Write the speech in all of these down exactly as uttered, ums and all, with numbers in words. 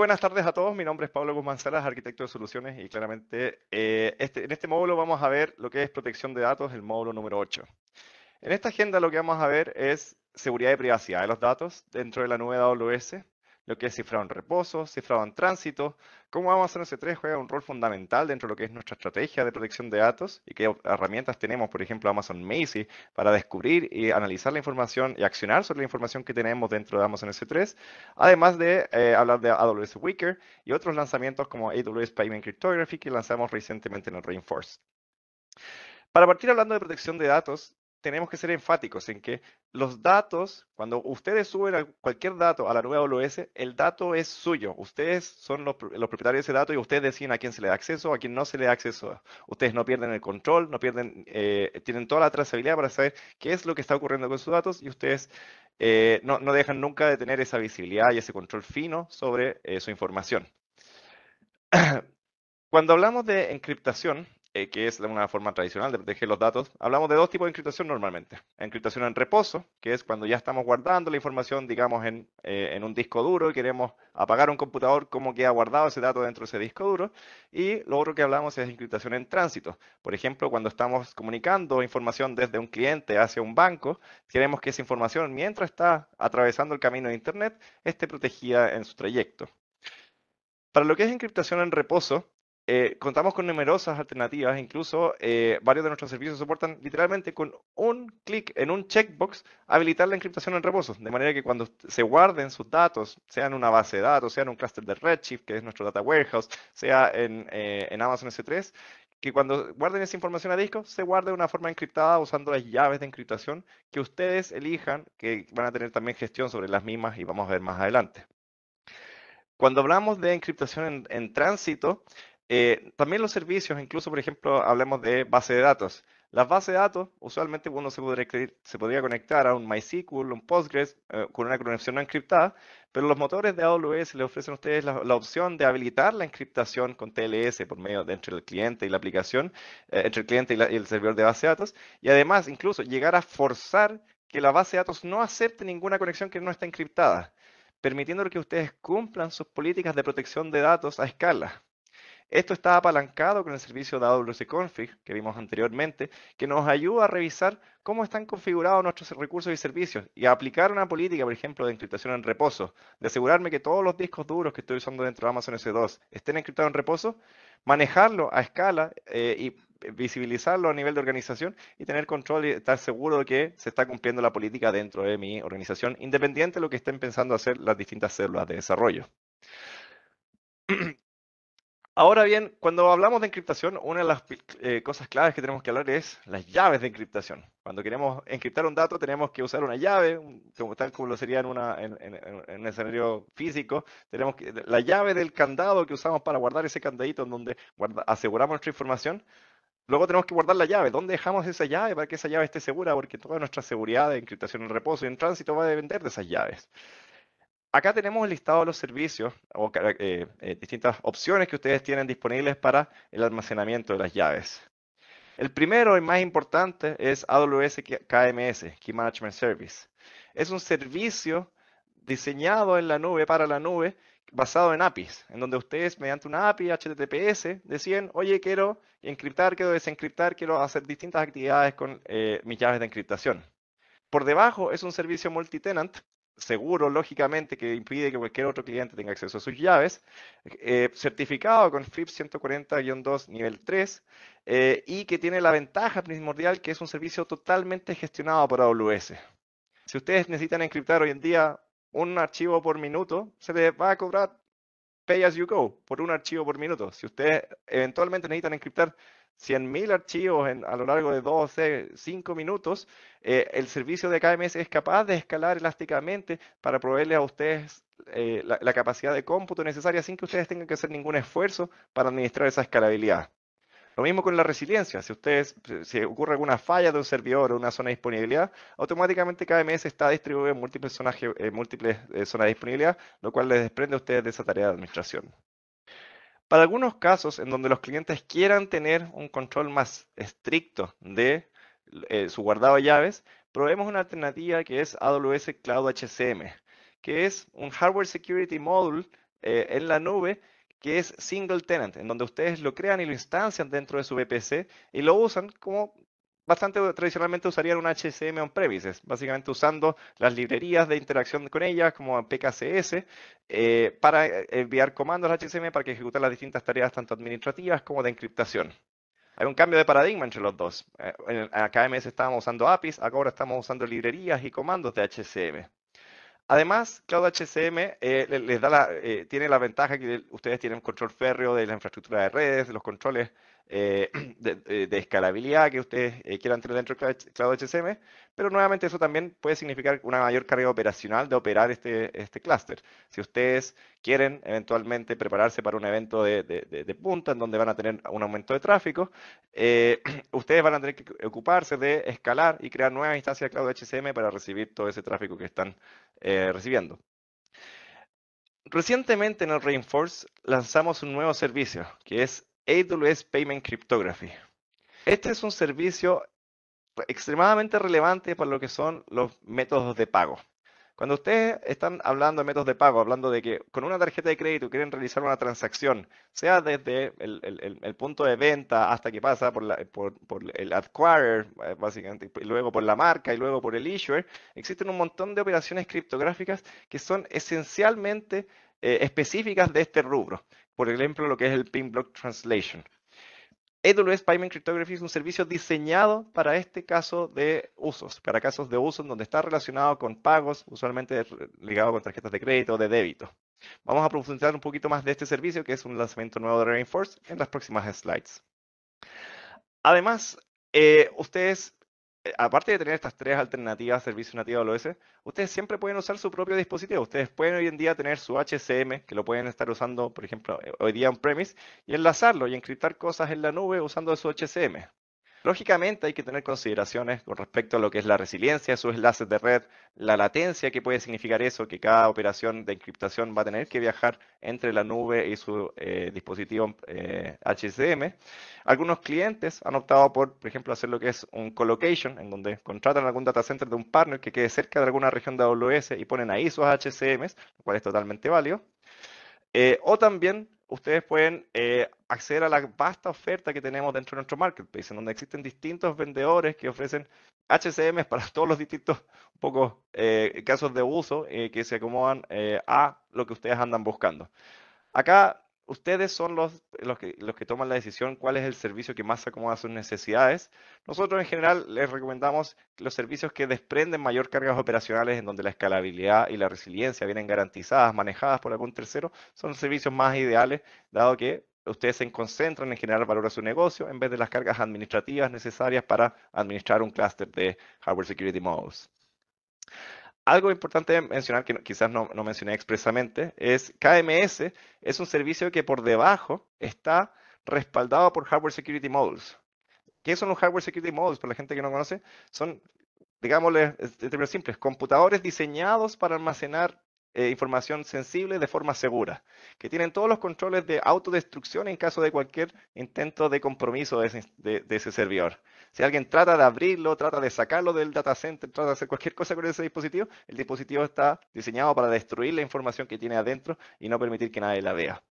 buenas tardes a todos. Mi nombre es Pablo Guzmán Salas, arquitecto de soluciones, y claramente eh, este, en este módulo vamos a ver lo que es protección de datos, el módulo número ocho. En esta agenda lo que vamos a ver es seguridad y privacidad de los datos dentro de la nube de A W S, lo que es cifrado en reposo, cifrado en tránsito, cómo Amazon ese tres juega un rol fundamental dentro de lo que es nuestra estrategia de protección de datos y qué herramientas tenemos, por ejemplo, Amazon Macie, para descubrir y analizar la información y accionar sobre la información que tenemos dentro de Amazon ese tres, además de eh, hablar de A W S Wickr y otros lanzamientos como A W S Payment Cryptography que lanzamos recientemente en el Reinforce. Para partir hablando de protección de datos, tenemos que ser enfáticos en que los datos, cuando ustedes suben cualquier dato a la nube A W S, el dato es suyo. Ustedes son los, los propietarios de ese dato y ustedes deciden a quién se le da acceso, a quién no se le da acceso. Ustedes no pierden el control, no pierden, eh, tienen toda la trazabilidad para saber qué es lo que está ocurriendo con sus datos y ustedes eh, no, no dejan nunca de tener esa visibilidad y ese control fino sobre eh, su información. Cuando hablamos de encriptación, Eh, que es una forma tradicional de proteger los datos, hablamos de dos tipos de encriptación normalmente. Encriptación en reposo, que es cuando ya estamos guardando la información, digamos, en, eh, en un disco duro y queremos apagar un computador, cómo queda guardado ese dato dentro de ese disco duro. Y lo otro que hablamos es encriptación en tránsito. Por ejemplo, cuando estamos comunicando información desde un cliente hacia un banco, queremos que esa información, mientras está atravesando el camino de Internet, esté protegida en su trayecto. Para lo que es encriptación en reposo, Eh, contamos con numerosas alternativas, incluso eh, varios de nuestros servicios soportan literalmente con un clic en un checkbox habilitar la encriptación en reposo, de manera que cuando se guarden sus datos, sea en una base de datos, sea en un clúster de Redshift, que es nuestro data warehouse, sea en, eh, en Amazon ese tres, que cuando guarden esa información a disco, se guarde de una forma encriptada usando las llaves de encriptación que ustedes elijan, que van a tener también gestión sobre las mismas y vamos a ver más adelante. Cuando hablamos de encriptación en, en tránsito, Eh, también los servicios, incluso por ejemplo, hablemos de base de datos. Las bases de datos, usualmente uno se podría, se podría conectar a un MySQL, un Postgres, eh, con una conexión no encriptada, pero los motores de A W S le ofrecen a ustedes la, la opción de habilitar la encriptación con T L S por medio de entre el cliente y la aplicación, eh, entre el cliente y, la, y el servidor de base de datos, y además incluso llegar a forzar que la base de datos no acepte ninguna conexión que no está encriptada, permitiendo que ustedes cumplan sus políticas de protección de datos a escala. Esto está apalancado con el servicio de A W S Config, que vimos anteriormente, que nos ayuda a revisar cómo están configurados nuestros recursos y servicios y a aplicar una política, por ejemplo, de encriptación en reposo, de asegurarme que todos los discos duros que estoy usando dentro de Amazon ese dos estén encriptados en reposo, manejarlo a escala eh, y visibilizarlo a nivel de organización y tener control y estar seguro de que se está cumpliendo la política dentro de mi organización, independiente de lo que estén pensando hacer las distintas células de desarrollo. Ahora bien, cuando hablamos de encriptación, una de las eh, cosas claves que tenemos que hablar es las llaves de encriptación. Cuando queremos encriptar un dato, tenemos que usar una llave, como tal como lo sería en, una, en, en, en un escenario físico. Tenemos que, la llave del candado que usamos para guardar ese candadito en donde guarda, aseguramos nuestra información. Luego tenemos que guardar la llave. ¿Dónde dejamos esa llave para que esa llave esté segura? Porque toda nuestra seguridad de encriptación en reposo y en tránsito va a depender de esas llaves. Acá tenemos el listado de los servicios o eh, eh, distintas opciones que ustedes tienen disponibles para el almacenamiento de las llaves. El primero y más importante es A W S K M S, Key Management Service. Es un servicio diseñado en la nube, para la nube, basado en A P Is, en donde ustedes mediante una A P I H T T P S deciden, oye, quiero encriptar, quiero desencriptar, quiero hacer distintas actividades con eh, mis llaves de encriptación. Por debajo es un servicio multitenant, seguro, lógicamente, que impide que cualquier otro cliente tenga acceso a sus llaves, eh, certificado con FIPS ciento cuarenta guion dos nivel tres, eh, y que tiene la ventaja primordial que es un servicio totalmente gestionado por A W S. Si ustedes necesitan encriptar hoy en día un archivo por minuto, se les va a cobrar pay as you go por un archivo por minuto. Si ustedes eventualmente necesitan encriptar cien mil archivos en, a lo largo de dos, cinco minutos, eh, el servicio de K M S es capaz de escalar elásticamente para proveerles a ustedes eh, la, la capacidad de cómputo necesaria sin que ustedes tengan que hacer ningún esfuerzo para administrar esa escalabilidad. Lo mismo con la resiliencia. Si ustedes, si ocurre alguna falla de un servidor o una zona de disponibilidad, automáticamente K M S está distribuido en múltiples zonas, eh, múltiples, eh, zonas de disponibilidad, lo cual les desprende a ustedes de esa tarea de administración. Para algunos casos en donde los clientes quieran tener un control más estricto de eh, su guardado de llaves, proveemos una alternativa que es A W S Cloud H S M, que es un Hardware Security Module eh, en la nube, que es single tenant, en donde ustedes lo crean y lo instancian dentro de su V P C y lo usan como bastante tradicionalmente usarían un H S M on-premises, básicamente usando las librerías de interacción con ellas, como P K C S, eh, para enviar comandos al H S M para que ejecuten las distintas tareas tanto administrativas como de encriptación. Hay un cambio de paradigma entre los dos. En K M S estábamos usando A P Is, ahora estamos usando librerías y comandos de H S M. Además, Cloud H S M eh, les da la, eh, tiene la ventaja que ustedes tienen control férreo de la infraestructura de redes, de los controles eh, de, de, de escalabilidad que ustedes eh, quieran tener dentro de Cloud H S M, pero nuevamente eso también puede significar una mayor carga operacional de operar este, este clúster. Si ustedes quieren eventualmente prepararse para un evento de, de, de, de punta en donde van a tener un aumento de tráfico, eh, ustedes van a tener que ocuparse de escalar y crear nuevas instancias de Cloud H S M para recibir todo ese tráfico que están Eh, recibiendo. Recientemente en el Reinforce lanzamos un nuevo servicio que es A W S Payment Cryptography. Este es un servicio extremadamente relevante para lo que son los métodos de pago. Cuando ustedes están hablando de métodos de pago, hablando de que con una tarjeta de crédito quieren realizar una transacción, sea desde el, el, el punto de venta hasta que pasa por, la, por, por el acquirer, básicamente, y luego por la marca y luego por el issuer, existen un montón de operaciones criptográficas que son esencialmente eh, específicas de este rubro. Por ejemplo, lo que es el PIN Block Translation. A W S Payment Cryptography es un servicio diseñado para este caso de usos, para casos de uso en donde está relacionado con pagos, usualmente ligado con tarjetas de crédito o de débito. Vamos a profundizar un poquito más de este servicio, que es un lanzamiento nuevo de Reinforce, en las próximas slides. Además, eh, ustedes, aparte de tener estas tres alternativas, servicio nativo A W S, ustedes siempre pueden usar su propio dispositivo. Ustedes pueden hoy en día tener su H S M, que lo pueden estar usando, por ejemplo, hoy día on-premise, y enlazarlo y encriptar cosas en la nube usando su H S M. Lógicamente hay que tener consideraciones con respecto a lo que es la resiliencia de sus enlaces de red, la latencia que puede significar eso, que cada operación de encriptación va a tener que viajar entre la nube y su eh, dispositivo eh, H S M. Algunos clientes han optado por, por ejemplo, hacer lo que es un colocation, en donde contratan algún data center de un partner que quede cerca de alguna región de A W S y ponen ahí sus H S Ms, lo cual es totalmente válido. Eh, o también ustedes pueden eh, acceder a la vasta oferta que tenemos dentro de nuestro marketplace, en donde existen distintos vendedores que ofrecen H S Ms para todos los distintos pocos, eh, casos de uso eh, que se acomodan eh, a lo que ustedes andan buscando. Acá ustedes son los, los, que, los que toman la decisión cuál es el servicio que más acomoda a sus necesidades. Nosotros en general les recomendamos los servicios que desprenden mayor cargas operacionales, en donde la escalabilidad y la resiliencia vienen garantizadas, manejadas por algún tercero, son los servicios más ideales, dado que ustedes se concentran en generar valor a su negocio en vez de las cargas administrativas necesarias para administrar un clúster de hardware security models. Algo importante mencionar, que quizás no, no mencioné expresamente, es K M S es un servicio que por debajo está respaldado por Hardware Security Models. ¿Qué son los Hardware Security Models? Para la gente que no conoce, son, digámosle en términos simples, computadores diseñados para almacenar eh, información sensible de forma segura, que tienen todos los controles de autodestrucción en caso de cualquier intento de compromiso de ese, de, de ese servidor. Si alguien trata de abrirlo, trata de sacarlo del data center, trata de hacer cualquier cosa con ese dispositivo, el dispositivo está diseñado para destruir la información que tiene adentro y no permitir que nadie la vea.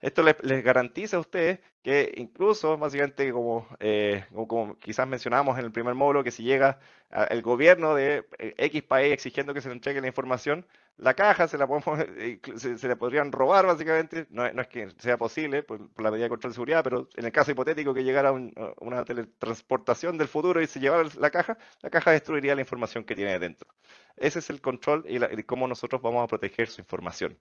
Esto les, les garantiza a ustedes que incluso, básicamente, como, eh, como, como quizás mencionamos en el primer módulo, que si llega a, el gobierno de eh, X país exigiendo que se le entregue la información, la caja se la, podemos, eh, se, se la podrían robar, básicamente. No, no es que sea posible por, por la medida de control de seguridad, pero en el caso hipotético que llegara un, una teletransportación del futuro y se llevara la caja, la caja destruiría la información que tiene dentro. Ese es el control y, la, y cómo nosotros vamos a proteger su información.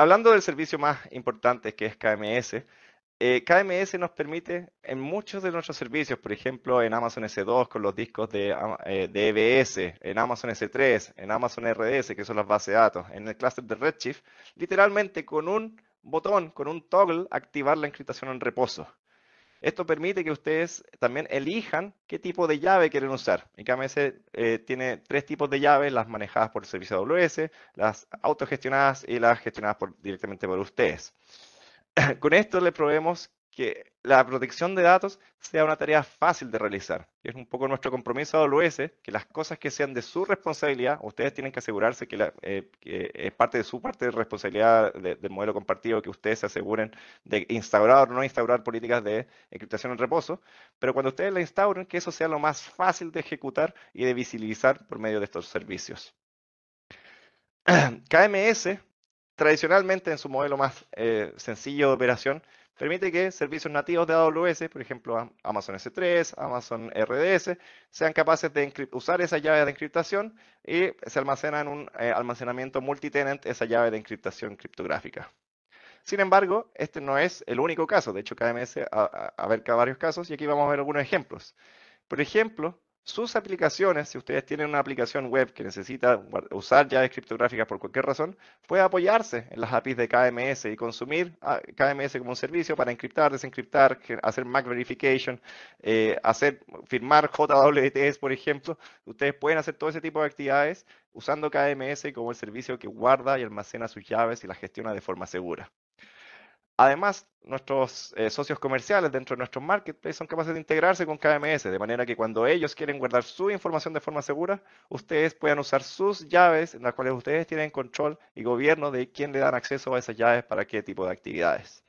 Hablando del servicio más importante, que es K M S, eh, K M S nos permite en muchos de nuestros servicios, por ejemplo en Amazon S dos con los discos de, eh, de E B S, en Amazon S tres, en Amazon R D S, que son las bases de datos, en el clúster de Redshift, literalmente con un botón, con un toggle, activar la encriptación en reposo. Esto permite que ustedes también elijan qué tipo de llave quieren usar. Y K M S eh, tiene tres tipos de llaves, las manejadas por el servicio A W S, las autogestionadas y las gestionadas por, directamente por ustedes. Con esto le proveemos que la protección de datos sea una tarea fácil de realizar. Es un poco nuestro compromiso A W S, que las cosas que sean de su responsabilidad, ustedes tienen que asegurarse que, la, eh, que es parte de su parte de responsabilidad de, del modelo compartido, que ustedes se aseguren de instaurar o no instaurar políticas de encriptación en reposo, pero cuando ustedes la instauren, que eso sea lo más fácil de ejecutar y de visibilizar por medio de estos servicios. K M S, tradicionalmente en su modelo más eh, sencillo de operación, permite que servicios nativos de A W S, por ejemplo Amazon S tres, Amazon R D S, sean capaces de usar esa llave de encriptación y se almacena en un eh, almacenamiento multitenant esa llave de encriptación criptográfica. Sin embargo, este no es el único caso. De hecho, K M S abarca varios casos y aquí vamos a ver algunos ejemplos. Por ejemplo, sus aplicaciones, si ustedes tienen una aplicación web que necesita usar llaves criptográficas por cualquier razón, puede apoyarse en las A P Is de K M S y consumir a K M S como un servicio para encriptar, desencriptar, hacer M A C verification, eh, hacer, firmar J W Ts, por ejemplo. Ustedes pueden hacer todo ese tipo de actividades usando K M S como el servicio que guarda y almacena sus llaves y las gestiona de forma segura. Además, nuestros eh, socios comerciales dentro de nuestros marketplaces son capaces de integrarse con K M S, de manera que cuando ellos quieren guardar su información de forma segura, ustedes puedan usar sus llaves, en las cuales ustedes tienen control y gobierno de quién le dan acceso a esas llaves para qué tipo de actividades.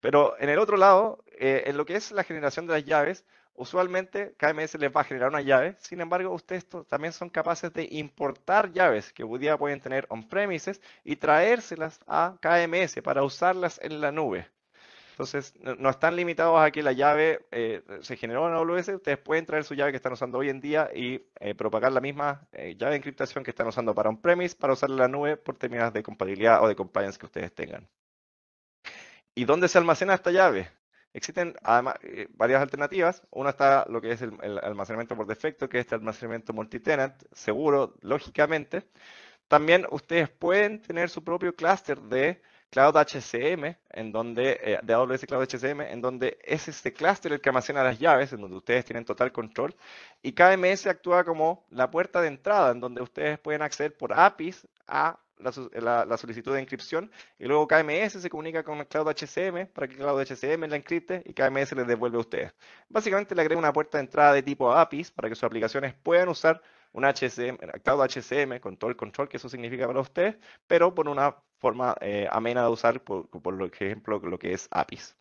Pero en el otro lado, eh, en lo que es la generación de las llaves, usualmente K M S les va a generar una llave, sin embargo, ustedes también son capaces de importar llaves que hoy día pueden tener on-premises y traérselas a K M S para usarlas en la nube. Entonces, no están limitados a que la llave eh, se generó en A W S, ustedes pueden traer su llave que están usando hoy en día y eh, propagar la misma eh, llave de encriptación que están usando para on-premise, para usarla en la nube por términos de compatibilidad o de compliance que ustedes tengan. ¿Y dónde se almacena esta llave? Existen además varias alternativas. Una está lo que es el, el almacenamiento por defecto, que es este almacenamiento multitenant, seguro, lógicamente. También ustedes pueden tener su propio clúster de Cloud H S M, en donde, eh, de A W S Cloud H S M, en donde es este clúster el que almacena las llaves, en donde ustedes tienen total control. Y K M S actúa como la puerta de entrada, en donde ustedes pueden acceder por A P Is a La, la, la solicitud de encripción y luego K M S se comunica con el Cloud H S M para que el Cloud H S M la encripte y K M S les devuelve a ustedes. Básicamente le agrega una puerta de entrada de tipo A P Is para que sus aplicaciones puedan usar un H S M, Cloud H S M con todo el control que eso significa para ustedes, pero por una forma eh, amena de usar, por, por ejemplo, lo que es A P Is.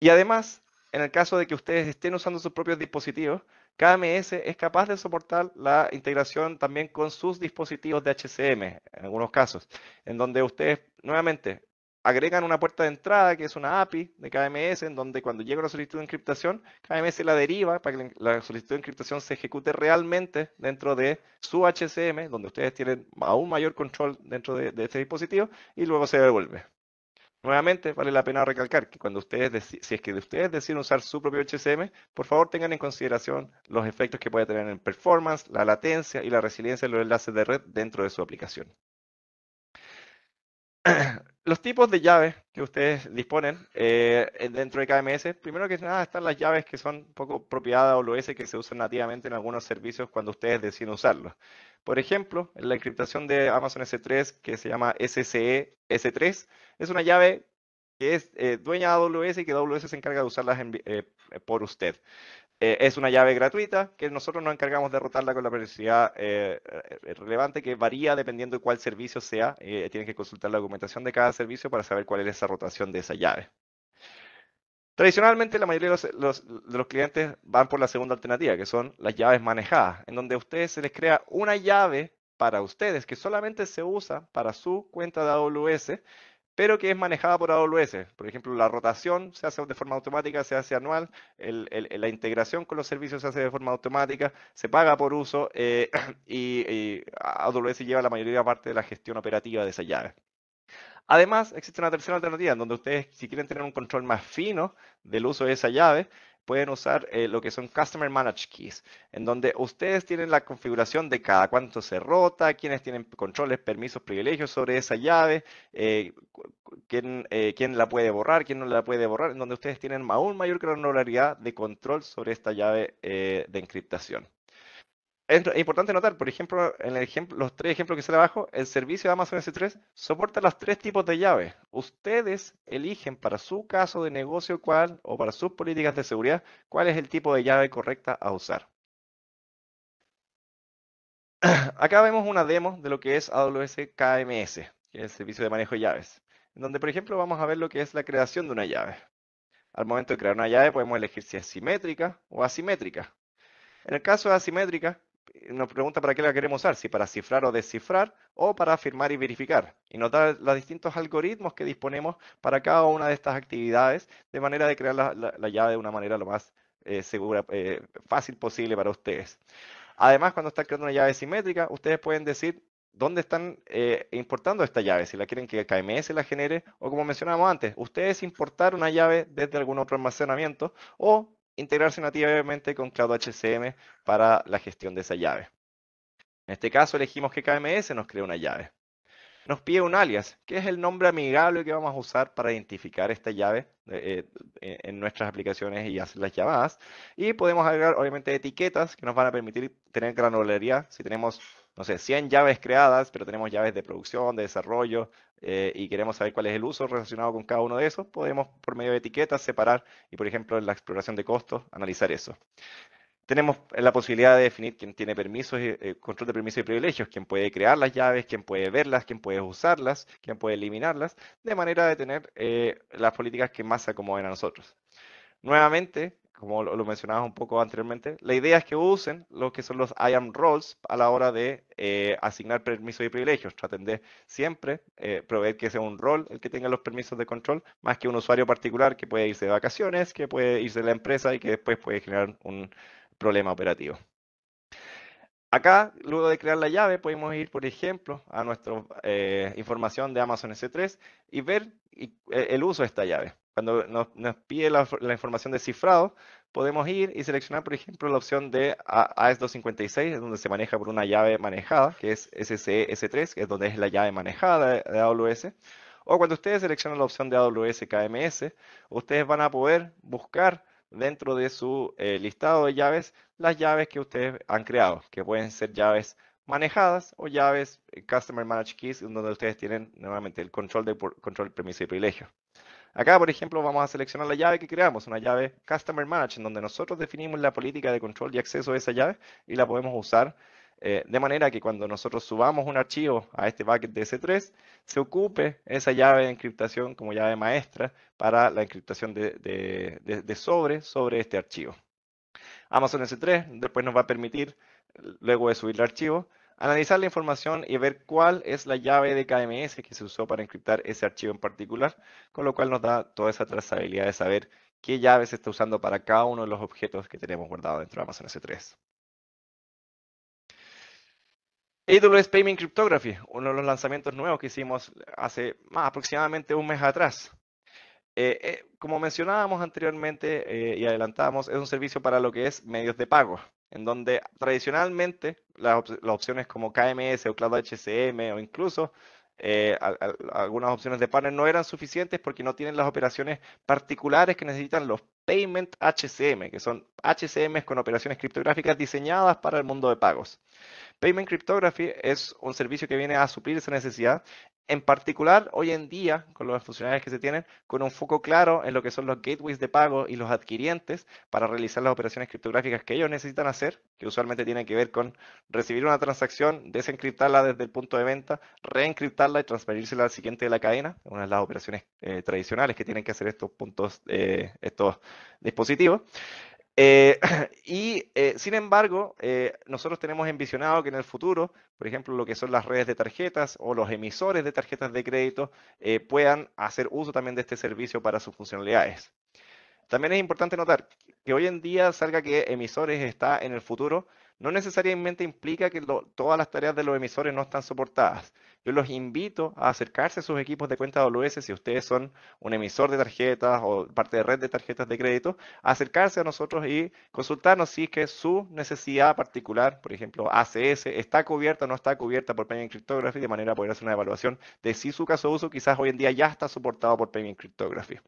Y además, en el caso de que ustedes estén usando sus propios dispositivos, K M S es capaz de soportar la integración también con sus dispositivos de H S M, en algunos casos, en donde ustedes nuevamente agregan una puerta de entrada que es una A P I de K M S, en donde cuando llega una solicitud de encriptación, K M S la deriva para que la solicitud de encriptación se ejecute realmente dentro de su H S M, donde ustedes tienen aún mayor control dentro de, de este dispositivo y luego se devuelve. Nuevamente, vale la pena recalcar que cuando ustedes, si es que ustedes deciden usar su propio H S M, por favor tengan en consideración los efectos que puede tener en performance, la latencia y la resiliencia de los enlaces de red dentro de su aplicación. Los tipos de llaves que ustedes disponen eh, dentro de K M S, primero que nada están las llaves que son un poco propiedad de A W S que se usan nativamente en algunos servicios cuando ustedes deciden usarlos. Por ejemplo, la encriptación de Amazon S tres que se llama S S E S tres es una llave que es eh, dueña de A W S y que A W S se encarga de usarlas en, eh, por usted. Eh, es una llave gratuita que nosotros nos encargamos de rotarla con la periodicidad eh, relevante que varía dependiendo de cuál servicio sea. Eh, tienen que consultar la documentación de cada servicio para saber cuál es esa rotación de esa llave. Tradicionalmente, la mayoría de los, los, de los clientes van por la segunda alternativa, que son las llaves manejadas, en donde a ustedes se les crea una llave para ustedes que solamente se usa para su cuenta de A W S, pero que es manejada por A W S. Por ejemplo, la rotación se hace de forma automática, se hace anual, el, el, la integración con los servicios se hace de forma automática, se paga por uso eh, y, y A W S lleva la mayoría parte de la gestión operativa de esa llave. Además, existe una tercera alternativa en donde ustedes, si quieren tener un control más fino del uso de esa llave, pueden usar eh, lo que son Customer Managed Keys, en donde ustedes tienen la configuración de cada cuánto se rota, quiénes tienen controles, permisos, privilegios sobre esa llave, eh, quién, eh, quién la puede borrar, quién no la puede borrar, en donde ustedes tienen aún mayor granularidad de control sobre esta llave eh, de encriptación. es importante notar, por ejemplo, en el ejemplo, los tres ejemplos que sale abajo, el servicio de Amazon ese tres soporta los tres tipos de llaves. Ustedes eligen para su caso de negocio cuál, o para sus políticas de seguridad, cuál es el tipo de llave correcta a usar. Acá vemos una demo de lo que es A W S K M S, que es el servicio de manejo de llaves, en donde, por ejemplo, vamos a ver lo que es la creación de una llave. Al momento de crear una llave podemos elegir si es simétrica o asimétrica. En el caso de asimétrica, nos pregunta para qué la queremos usar, si para cifrar o descifrar, o para firmar y verificar. Y nos da los distintos algoritmos que disponemos para cada una de estas actividades, de manera de crear la, la, la llave de una manera lo más eh, segura, eh, fácil posible para ustedes. Además, cuando están creando una llave simétrica, ustedes pueden decir dónde están eh, importando esta llave, si la quieren que K M S la genere, o como mencionábamos antes, ustedes importar una llave desde algún otro almacenamiento, o integrarse nativamente con Cloud H S M para la gestión de esa llave. En este caso elegimos que K M S nos crea una llave. Nos pide un alias, que es el nombre amigable que vamos a usar para identificar esta llave eh, en nuestras aplicaciones y hacer las llamadas. Y podemos agregar, obviamente, etiquetas que nos van a permitir tener granularidad. Si tenemos, no sé, cien llaves creadas, pero tenemos llaves de producción, de desarrollo, eh, y queremos saber cuál es el uso relacionado con cada uno de esos, podemos, por medio de etiquetas, separar y, por ejemplo, en la exploración de costos, analizar eso. Tenemos la posibilidad de definir quién tiene permisos, eh, control de permisos y privilegios, quién puede crear las llaves, quién puede verlas, quién puede usarlas, quién puede eliminarlas, de manera de tener eh, las políticas que más se acomoden a nosotros. Nuevamente, como lo, lo mencionaba un poco anteriormente, la idea es que usen lo que son los I A M roles a la hora de eh, asignar permisos y privilegios. Traten de siempre eh, proveer que sea un rol el que tenga los permisos de control, más que un usuario particular que puede irse de vacaciones, que puede irse de la empresa y que después puede generar un problema operativo. Acá, luego de crear la llave, podemos ir, por ejemplo, a nuestra eh, información de Amazon ese tres y ver y, eh, el uso de esta llave. Cuando nos, nos pide la, la información de cifrado, podemos ir y seleccionar, por ejemplo, la opción de A E S doscientos cincuenta y seis, donde se maneja por una llave manejada, que es S S E S tres, que es donde es la llave manejada de, de A W S. O cuando ustedes seleccionan la opción de A W S K M S, ustedes van a poder buscar dentro de su eh, listado de llaves, las llaves que ustedes han creado, que pueden ser llaves manejadas o llaves eh, Customer Managed Keys, donde ustedes tienen nuevamente el control de por, control, permiso y privilegio. Acá, por ejemplo, vamos a seleccionar la llave que creamos, una llave Customer Managed, donde nosotros definimos la política de control y acceso de esa llave y la podemos usar eh, de manera que cuando nosotros subamos un archivo a este bucket de ese tres, se ocupe esa llave de encriptación como llave maestra para la encriptación de, de, de, de sobre, sobre este archivo. Amazon ese tres después nos va a permitir, luego de subir el archivo, analizar la información y ver cuál es la llave de K M S que se usó para encriptar ese archivo en particular, con lo cual nos da toda esa trazabilidad de saber qué llave se está usando para cada uno de los objetos que tenemos guardados dentro de Amazon ese tres. A W S Payment Cryptography, uno de los lanzamientos nuevos que hicimos hace más, aproximadamente un mes atrás. Eh, eh, como mencionábamos anteriormente eh, y adelantábamos, es un servicio para lo que es medios de pago, en donde tradicionalmente las, op las opciones como K M S o Cloud H S M o incluso eh, a a algunas opciones de partner no eran suficientes porque no tienen las operaciones particulares que necesitan los Payment H S M, que son H S Ms con operaciones criptográficas diseñadas para el mundo de pagos. Payment Cryptography es un servicio que viene a suplir esa necesidad, en particular hoy en día, con las funcionalidades que se tienen, con un foco claro en lo que son los gateways de pago y los adquirientes para realizar las operaciones criptográficas que ellos necesitan hacer, que usualmente tienen que ver con recibir una transacción, desencriptarla desde el punto de venta, reencriptarla y transferírsela al siguiente de la cadena, una de las operaciones eh, tradicionales que tienen que hacer estos puntos, eh, estos dispositivos. Eh, y eh, sin embargo, eh, nosotros tenemos envisionado que en el futuro, por ejemplo, lo que son las redes de tarjetas o los emisores de tarjetas de crédito eh, puedan hacer uso también de este servicio para sus funcionalidades. También es importante notar que hoy en día salga que emisores está en el futuro, no necesariamente implica que lo, todas las tareas de los emisores no están soportadas. Yo los invito a acercarse a sus equipos de cuenta A W S, si ustedes son un emisor de tarjetas o parte de red de tarjetas de crédito, a acercarse a nosotros y consultarnos si es que su necesidad particular, por ejemplo, A C S, está cubierta o no está cubierta por Payment Cryptography, de manera a poder hacer una evaluación de si su caso de uso quizás hoy en día ya está soportado por Payment Cryptography.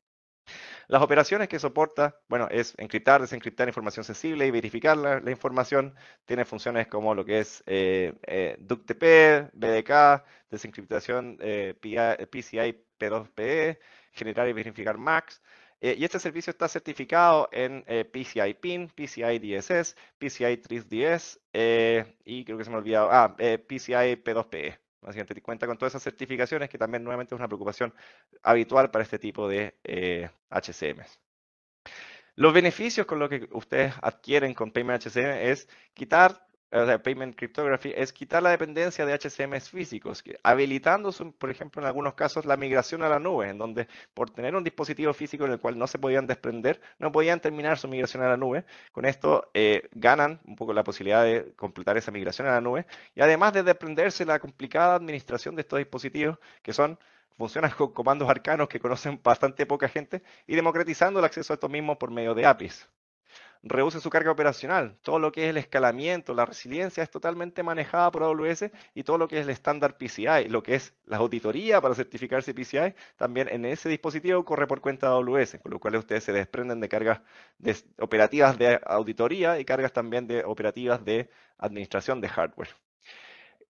Las operaciones que soporta, bueno, es encriptar, desencriptar información sensible y verificar la, la información. Tiene funciones como lo que es eh, eh, D U K P T, B D K, desencriptación eh, P C I P dos P E, generar y verificar M A Cs. Eh, y este servicio está certificado en eh, P C I-PIN, P C I D S S, P C I tres D S eh, y creo que se me ha olvidado, ah, eh, P C I P dos P E. Básicamente cuenta con todas esas certificaciones que también nuevamente es una preocupación habitual para este tipo de eh, H S Ms. Los beneficios con los que ustedes adquieren con Payment H S M es quitar, o sea, Payment Cryptography, es quitar la dependencia de H S Ms físicos, habilitando, por ejemplo, en algunos casos, la migración a la nube, en donde por tener un dispositivo físico en el cual no se podían desprender, no podían terminar su migración a la nube. Con esto eh, ganan un poco la posibilidad de completar esa migración a la nube y además de desprenderse la complicada administración de estos dispositivos que son... Funcionan con comandos arcanos que conocen bastante poca gente y democratizando el acceso a estos mismos por medio de A P Is. Reduce su carga operacional. Todo lo que es el escalamiento, la resiliencia es totalmente manejada por A W S y todo lo que es el estándar P C I, lo que es la auditoría para certificarse P C I, también en ese dispositivo corre por cuenta de A W S, con lo cual ustedes se desprenden de cargas de operativas de auditoría y cargas también de operativas de administración de hardware.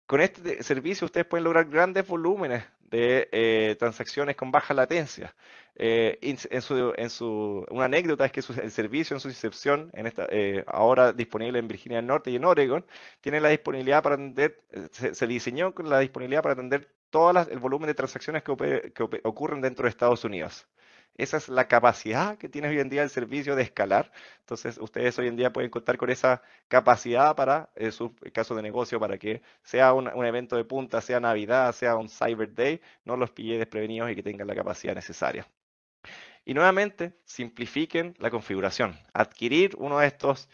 Con este servicio ustedes pueden lograr grandes volúmenes de eh, transacciones con baja latencia. Eh, en, en su, en su, una anécdota es que su, el servicio en su incepción, en esta, eh, ahora disponible en Virginia del Norte y en Oregon, tiene la disponibilidad para atender, se, se diseñó con la disponibilidad para atender todo el volumen de transacciones que, oper, que ocurren dentro de Estados Unidos. Esa es la capacidad que tiene hoy en día el servicio de escalar. Entonces, ustedes hoy en día pueden contar con esa capacidad para eh, su caso de negocio, para que sea un, un evento de punta, sea Navidad, sea un Cyber Day, no los pille desprevenidos y que tengan la capacidad necesaria. Y nuevamente, simplifiquen la configuración. Adquirir uno de estos...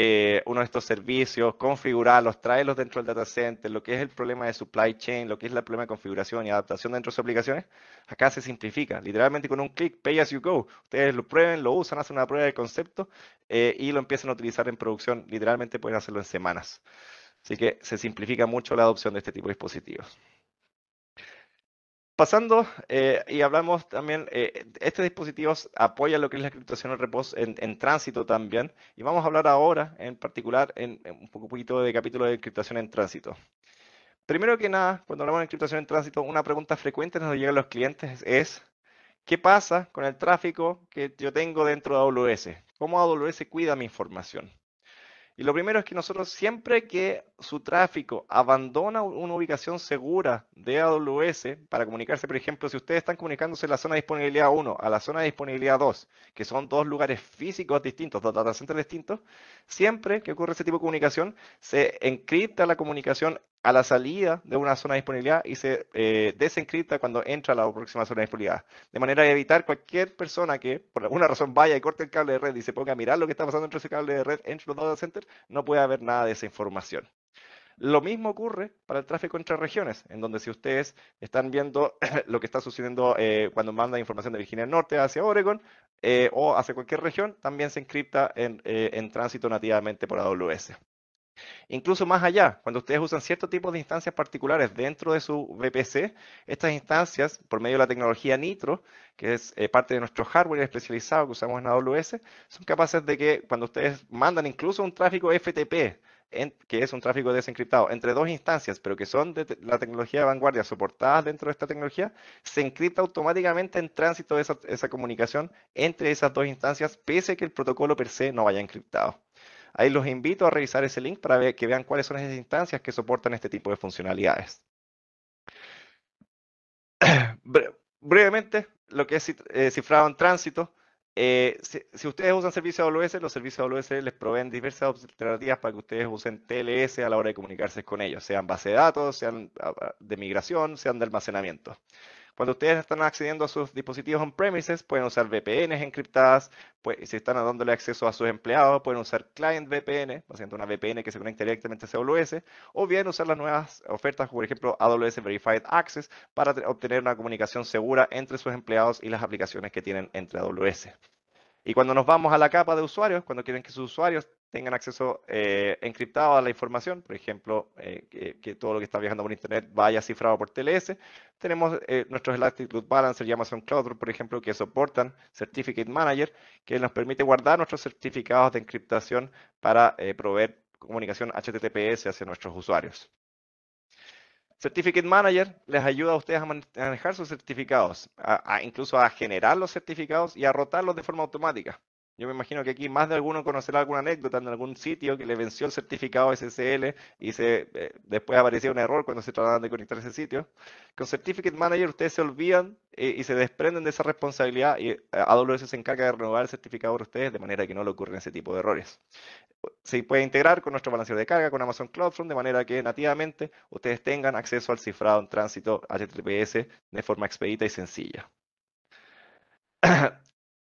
Eh, uno de estos servicios, configurarlos, traerlos dentro del data center, lo que es el problema de supply chain, lo que es el problema de configuración y adaptación dentro de sus aplicaciones, acá se simplifica. Literalmente con un clic, pay as you go. Ustedes lo prueben, lo usan, hacen una prueba de concepto eh, y lo empiezan a utilizar en producción. Literalmente pueden hacerlo en semanas. Así que se simplifica mucho la adopción de este tipo de dispositivos. Pasando, eh, y hablamos también, eh, estos dispositivos apoyan lo que es la criptografía en reposo, en, en tránsito también, y vamos a hablar ahora en particular en, en un poco, poquito de capítulo de criptografía en tránsito. Primero que nada, cuando hablamos de criptografía en tránsito, una pregunta frecuente nos llega a los clientes es, ¿qué pasa con el tráfico que yo tengo dentro de A W S? ¿Cómo A W S cuida mi información? Y lo primero es que nosotros siempre que su tráfico abandona una ubicación segura de A W S para comunicarse, por ejemplo, si ustedes están comunicándose en la zona de disponibilidad uno a la zona de disponibilidad dos, que son dos lugares físicos distintos, dos data centers distintos, siempre que ocurre ese tipo de comunicación, se encripta la comunicación a la salida de una zona de disponibilidad y se eh, desencripta cuando entra a la próxima zona de disponibilidad. De manera de evitar cualquier persona que por alguna razón vaya y corte el cable de red y se ponga a mirar lo que está pasando entre ese cable de red, entre los data centers, no puede haber nada de esa información. Lo mismo ocurre para el tráfico entre regiones, en donde si ustedes están viendo lo que está sucediendo eh, cuando mandan información de Virginia del Norte hacia Oregon eh, o hacia cualquier región, también se encripta en, eh, en tránsito nativamente por A W S. Incluso más allá, cuando ustedes usan ciertos tipos de instancias particulares dentro de su V P C, estas instancias, por medio de la tecnología Nitro, que es eh, parte de nuestro hardware especializado que usamos en A W S, son capaces de que cuando ustedes mandan incluso un tráfico F T P, en, que es un tráfico desencriptado, entre dos instancias, pero que son de la tecnología de vanguardia soportadas dentro de esta tecnología, se encripta automáticamente en tránsito de esa, esa comunicación entre esas dos instancias, pese a que el protocolo per se no vaya encriptado. Ahí los invito a revisar ese link para que vean cuáles son esas instancias que soportan este tipo de funcionalidades. Bre- brevemente, lo que es eh, cifrado en tránsito. Eh, si, si ustedes usan servicios A W S, los servicios A W S les proveen diversas alternativas para que ustedes usen T L S a la hora de comunicarse con ellos, sean base de datos, sean de migración, sean de almacenamiento. Cuando ustedes están accediendo a sus dispositivos on-premises, pueden usar V P Ns encriptadas, pues, si están dándole acceso a sus empleados, pueden usar Client V P N, haciendo una V P N que se conecta directamente a A W S, o bien usar las nuevas ofertas, por ejemplo, A W S Verified Access, para obtener una comunicación segura entre sus empleados y las aplicaciones que tienen entre A W S. Y cuando nos vamos a la capa de usuarios, cuando quieren que sus usuarios tengan acceso eh, encriptado a la información, por ejemplo, eh, que, que todo lo que está viajando por Internet vaya cifrado por T L S, tenemos eh, nuestros Elastic Load Balancer y Amazon CloudFront, por ejemplo, que soportan Certificate Manager, que nos permite guardar nuestros certificados de encriptación para eh, proveer comunicación H T T P S hacia nuestros usuarios. Certificate Manager les ayuda a ustedes a manejar sus certificados, a, a incluso a generar los certificados y a rotarlos de forma automática. Yo me imagino que aquí más de alguno conocerá alguna anécdota en algún sitio que le venció el certificado S S L y se, eh, después aparecía un error cuando se trataban de conectar a ese sitio. Con Certificate Manager ustedes se olvidan eh, y se desprenden de esa responsabilidad y A W S se encarga de renovar el certificado para ustedes de manera que no le ocurren ese tipo de errores. Se puede integrar con nuestro balanceo de carga, con Amazon CloudFront, de manera que nativamente ustedes tengan acceso al cifrado en tránsito H T T P S de forma expedita y sencilla.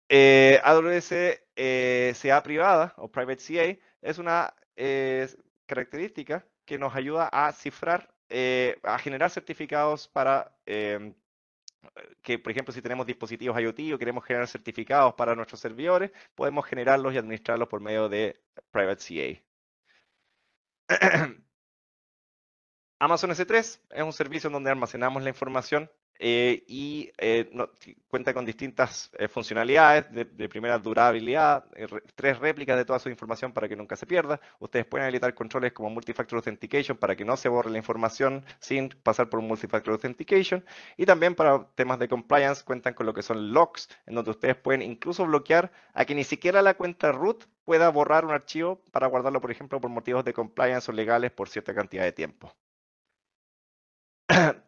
Eh, A W S eh, C A privada o Private C A es una eh, característica que nos ayuda a cifrar, eh, a generar certificados para eh, que, por ejemplo, si tenemos dispositivos IoT o queremos generar certificados para nuestros servidores, podemos generarlos y administrarlos por medio de Private C A. Amazon S tres es un servicio en donde almacenamos la información Eh, y eh, no, cuenta con distintas eh, funcionalidades de, de primera durabilidad, eh, re, tres réplicas de toda su información para que nunca se pierda. Ustedes pueden habilitar controles como Multifactor Authentication para que no se borre la información sin pasar por un Multifactor Authentication. Y también para temas de compliance cuentan con lo que son logs, en donde ustedes pueden incluso bloquear a que ni siquiera la cuenta root pueda borrar un archivo para guardarlo, por ejemplo, por motivos de compliance o legales por cierta cantidad de tiempo.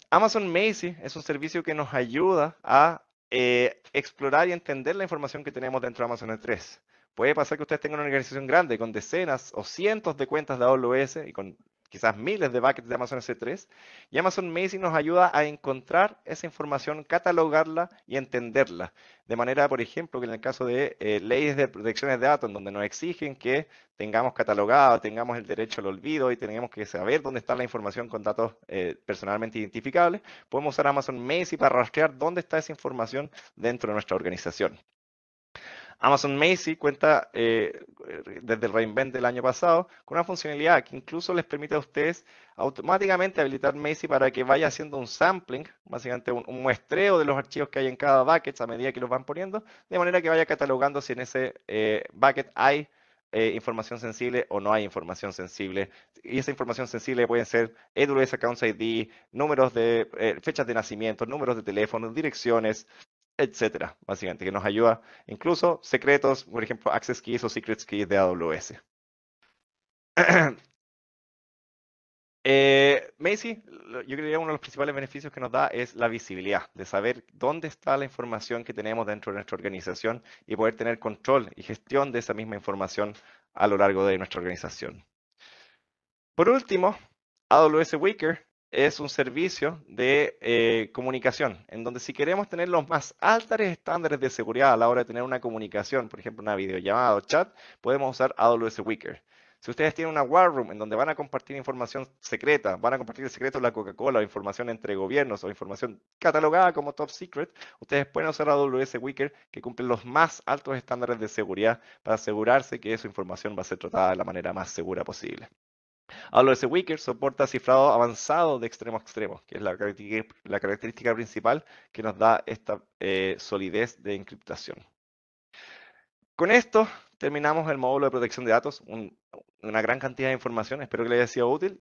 Amazon Macie es un servicio que nos ayuda a eh, explorar y entender la información que tenemos dentro de Amazon S tres. Puede pasar que ustedes tengan una organización grande con decenas o cientos de cuentas de A W S y con quizás miles de buckets de Amazon S tres. Y Amazon Macie nos ayuda a encontrar esa información, catalogarla y entenderla. De manera, por ejemplo, que en el caso de eh, leyes de protecciones de datos, en donde nos exigen que tengamos catalogado, tengamos el derecho al olvido y tenemos que saber dónde está la información con datos eh, personalmente identificables, podemos usar Amazon Macie para rastrear dónde está esa información dentro de nuestra organización. Amazon Macie cuenta eh, desde el re:Invent del año pasado con una funcionalidad que incluso les permite a ustedes automáticamente habilitar Macie para que vaya haciendo un sampling, básicamente un, un muestreo de los archivos que hay en cada bucket a medida que los van poniendo, de manera que vaya catalogando si en ese eh, bucket hay eh, información sensible o no hay información sensible. Y esa información sensible pueden ser A W S Accounts I D, números de eh, fechas de nacimiento, números de teléfono, direcciones, etcétera, básicamente, que nos ayuda incluso secretos, por ejemplo, access keys o secrets keys de A W S. eh, Macie, yo creo que uno de los principales beneficios que nos da es la visibilidad, de saber dónde está la información que tenemos dentro de nuestra organización y poder tener control y gestión de esa misma información a lo largo de nuestra organización. Por último, A W S Wickr es un servicio de eh, comunicación, en donde si queremos tener los más altos estándares de seguridad a la hora de tener una comunicación, por ejemplo una videollamada o chat, podemos usar A W S Wickr. Si ustedes tienen una war room en donde van a compartir información secreta, van a compartir el secreto de la Coca-Cola, o información entre gobiernos, o información catalogada como top secret, ustedes pueden usar A W S Wickr, que cumple los más altos estándares de seguridad para asegurarse que su información va a ser tratada de la manera más segura posible. A W S Wickr soporta cifrado avanzado de extremo a extremo, que es la característica, la característica principal que nos da esta eh, solidez de encriptación. Con esto terminamos el módulo de protección de datos, un, una gran cantidad de información, espero que les haya sido útil